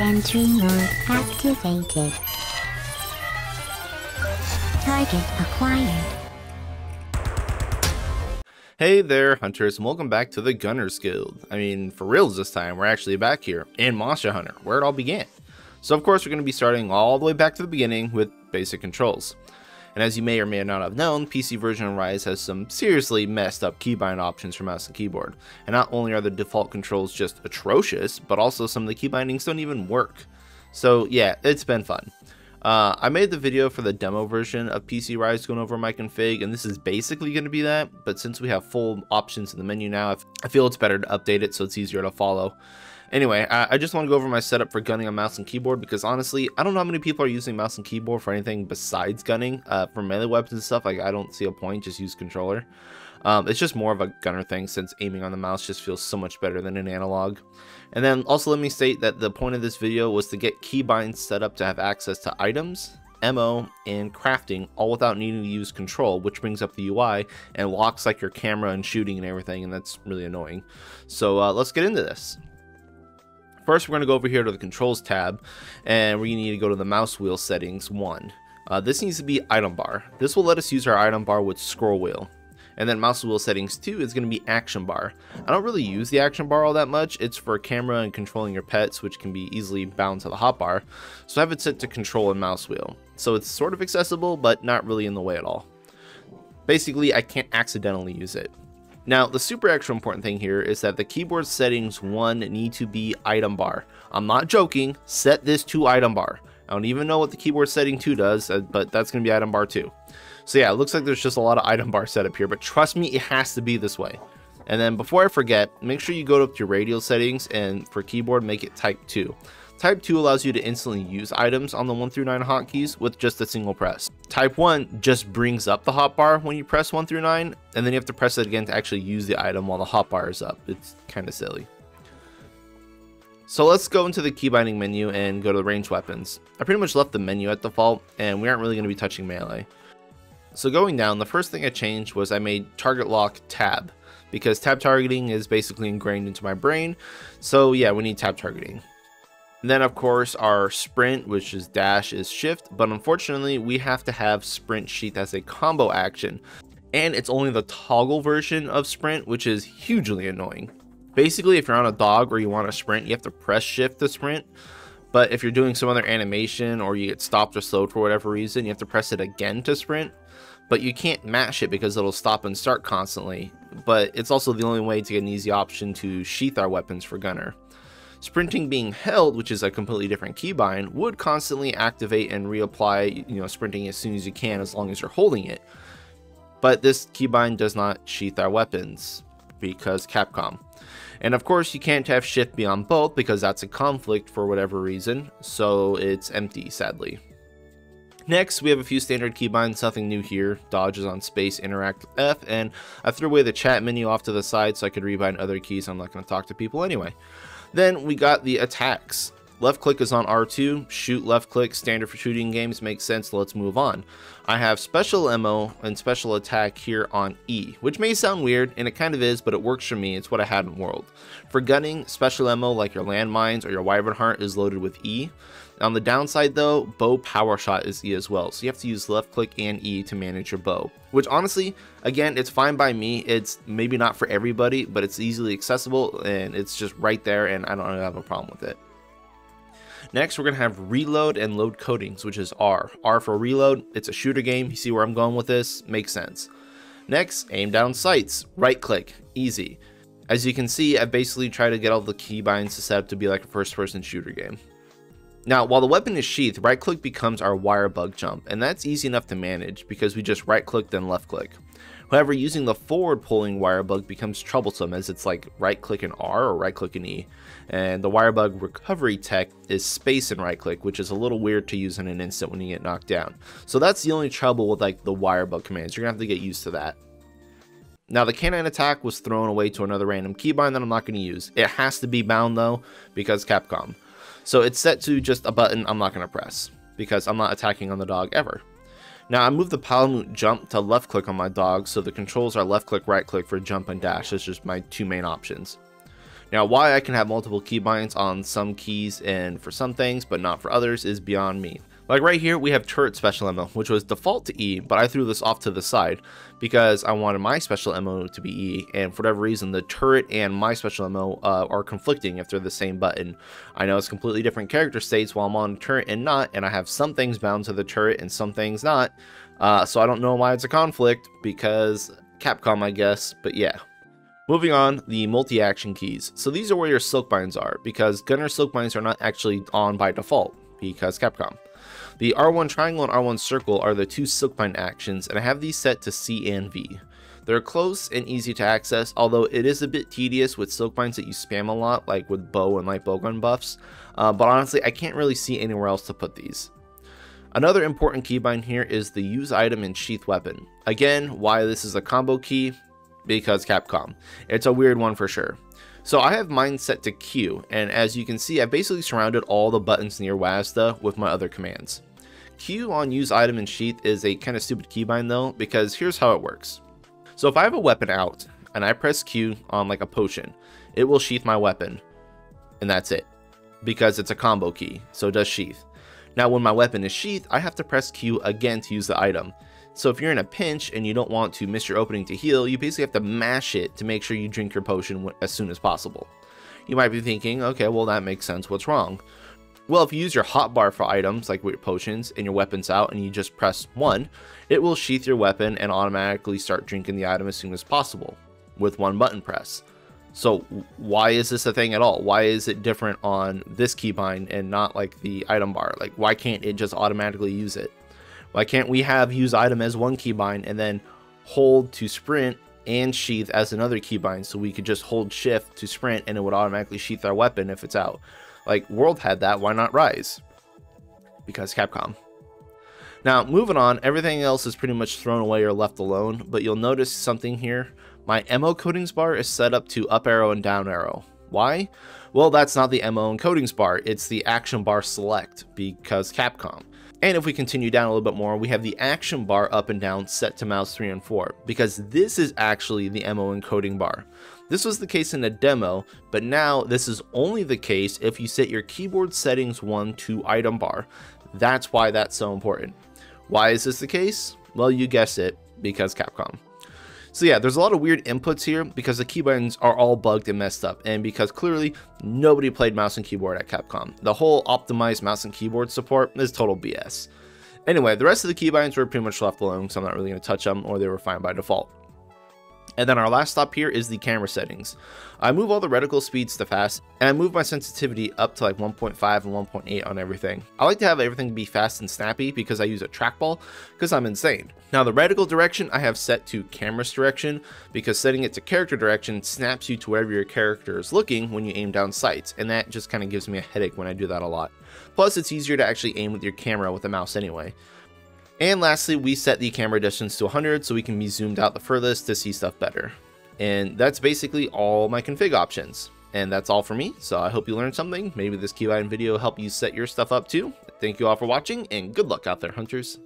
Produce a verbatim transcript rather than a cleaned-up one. Sentry mode activated. Target acquired. Hey there, hunters, and welcome back to the Gunner's Guild. I mean, for reals this time, we're actually back here in Monster Hunter, where it all began. So of course, we're going to be starting all the way back to the beginning with basic controls. And as you may or may not have known, P C version of Rise has some seriously messed up keybind options for mouse and keyboard. And not only are the default controls just atrocious, but also some of the keybindings don't even work. So yeah, it's been fun. Uh, I made the video for the demo version of P C Rise going over my config, and this is basically going to be that, but since we have full options in the menu now, I feel it's better to update it so it's easier to follow. Anyway, I, I just want to go over my setup for gunning on mouse and keyboard, because honestly, I don't know how many people are using mouse and keyboard for anything besides gunning. Uh, for melee weapons and stuff, like, I don't see a point, just use controller. Um, it's just more of a gunner thing, since aiming on the mouse just feels so much better than an analog. And then also let me state that the point of this video was to get keybinds set up to have access to items, M O, and crafting, all without needing to use control, which brings up the U I and locks like your camera and shooting and everything, and that's really annoying. So uh, let's get into this. First, we're going to go over here to the controls tab, and we need to go to the mouse wheel settings one. Uh, this needs to be item bar. This will let us use our item bar with scroll wheel. And then mouse wheel settings two is going to be action bar. I don't really use the action bar all that much. It's for camera and controlling your pets, which can be easily bound to the hotbar. So I have it set to control and mouse wheel. So it's sort of accessible, but not really in the way at all. Basically, I can't accidentally use it. Now, the super extra important thing here is that the keyboard settings one need to be item bar. I'm not joking. Set this to item bar. I don't even know what the keyboard setting two does, but that's going to be item bar two. So yeah, it looks like there's just a lot of item bar setup here, but trust me, it has to be this way. And then before I forget, make sure you go up to your radial settings, and for keyboard, make it type two. Type two allows you to instantly use items on the one through nine hotkeys with just a single press. Type one just brings up the hotbar when you press one through nine, and then you have to press it again to actually use the item while the hotbar is up. It's kind of silly. So let's go into the keybinding menu and go to the ranged weapons. I pretty much left the menu at default, and we aren't really going to be touching melee. So going down, the first thing I changed was I made target lock tab, because tab targeting is basically ingrained into my brain. So yeah, we need tab targeting. And then of course our sprint, which is dash, is shift, but unfortunately we have to have sprint sheath as a combo action. And it's only the toggle version of sprint, which is hugely annoying. Basically, if you're on a dog or you want to sprint, you have to press shift to sprint. But if you're doing some other animation or you get stopped or slowed for whatever reason, you have to press it again to sprint. But you can't mash it because it'll stop and start constantly. But it's also the only way to get an easy option to sheath our weapons for gunner. Sprinting being held, which is a completely different keybind, would constantly activate and reapply, you know, sprinting as soon as you can, as long as you're holding it. But this keybind does not sheath our weapons because Capcom. And of course, you can't have shift beyond both because that's a conflict for whatever reason. So it's empty, sadly. Next, we have a few standard keybinds, nothing new here. Dodge is on space, interact F, and I threw away the chat menu off to the side so I could rebind other keys. I'm not going to talk to people anyway. Then we got the attacks. Left click is on R two, shoot left click, standard for shooting games, makes sense, let's move on. I have special M O and special attack here on E, which may sound weird, and it kind of is, but it works for me, it's what I had in World. For gunning, special M O like your landmines or your Wyvern Heart is loaded with E. On the downside though, bow power shot is E as well, so you have to use left click and E to manage your bow. Which honestly, again, it's fine by me, it's maybe not for everybody, but it's easily accessible, and it's just right there, and I don't have a problem with it. Next, we're going to have reload and load codings, which is R. R for reload. It's a shooter game. You see where I'm going with this? Makes sense. Next, aim down sights. Right click. Easy. As you can see, I basically tried to get all the keybinds to set up to be like a first-person shooter game. Now, while the weapon is sheathed, right click becomes our wire bug jump, and that's easy enough to manage because we just right click then left click. However, using the forward pulling wire bug becomes troublesome as it's like right click and R or right click and E, and the wire bug recovery tech is space and right click, which is a little weird to use in an instant when you get knocked down. So that's the only trouble with like the wire bug commands. You're gonna have to get used to that. Now, the canine attack was thrown away to another random keybind that I'm not going to use. It has to be bound though because Capcom. So it's set to just a button I'm not going to press because I'm not attacking on the dog ever. Now, I moved the Palamute jump to left click on my dog, so the controls are left click, right click for jump and dash. That's just my two main options. Now, why I can have multiple keybinds on some keys and for some things, but not for others, is beyond me. Like right here, we have turret special ammo, which was default to E, but I threw this off to the side because I wanted my special ammo to be E, and for whatever reason, the turret and my special ammo uh, are conflicting if they're the same button. I know it's completely different character states while I'm on the turret and not, and I have some things bound to the turret and some things not, uh, so I don't know why it's a conflict, because Capcom, I guess, but yeah. Moving on, the multi-action keys. So these are where your Silkbinds are, because Gunner's Silkbinds are not actually on by default, because Capcom. The R one triangle and R one circle are the two Silkbind actions, and I have these set to C and V. They're close and easy to access, although it is a bit tedious with Silkbinds that you spam a lot, like with bow and light bowgun buffs, uh, but honestly I can't really see anywhere else to put these. Another important keybind here is the use item and sheath weapon. Again, why this is a combo key? Because Capcom. It's a weird one for sure. So I have mine set to Q, and as you can see I basically surrounded all the buttons near W A S D with my other commands. Q on use item and sheath is a kind of stupid keybind though, because here's how it works. So if I have a weapon out and I press Q on like a potion, it will sheath my weapon, and that's it, because it's a combo key, so it does sheath. Now when my weapon is sheathed, I have to press Q again to use the item. So if you're in a pinch and you don't want to miss your opening to heal, you basically have to mash it to make sure you drink your potion as soon as possible. You might be thinking, okay, well that makes sense, what's wrong? Well, if you use your hotbar for items, like with your potions, and your weapon's out and you just press one, it will sheath your weapon and automatically start drinking the item as soon as possible with one button press. So why is this a thing at all? Why is it different on this keybind and not like the item bar? Like why can't it just automatically use it? Why can't we have use item as one keybind and then hold to sprint and sheath as another keybind, so we could just hold shift to sprint and it would automatically sheath our weapon if it's out? Like World had that, why not Rise? Because Capcom. Now moving on, everything else is pretty much thrown away or left alone, but you'll notice something here. My M O codings bar is set up to up arrow and down arrow. Why? Well, that's not the M O and codings bar, it's the action bar select, because Capcom. And if we continue down a little bit more, we have the action bar up and down set to mouse three and four, because this is actually the M O encoding bar. This was the case in a demo, but now this is only the case if you set your keyboard settings one to item bar. That's why that's so important. Why is this the case? Well, you guessed it, because Capcom. So yeah, there's a lot of weird inputs here because the keybinds are all bugged and messed up, and because clearly nobody played mouse and keyboard at Capcom. The whole optimized mouse and keyboard support is total B S. Anyway, the rest of the keybinds were pretty much left alone, so I'm not really going to touch them, or they were fine by default. And then our last stop here is the camera settings. I move all the reticle speeds to fast, and I move my sensitivity up to like one point five and one point eight on everything. I like to have everything be fast and snappy because I use a trackball, because I'm insane. Now the reticle direction I have set to camera's direction, because setting it to character direction snaps you to wherever your character is looking when you aim down sights, and that just kind of gives me a headache when I do that a lot. Plus it's easier to actually aim with your camera with a mouse anyway. And lastly, we set the camera distance to one hundred so we can be zoomed out the furthest to see stuff better. And that's basically all my config options. And that's all for me, so I hope you learned something. Maybe this keybind video helped you set your stuff up too. Thank you all for watching, and good luck out there, hunters.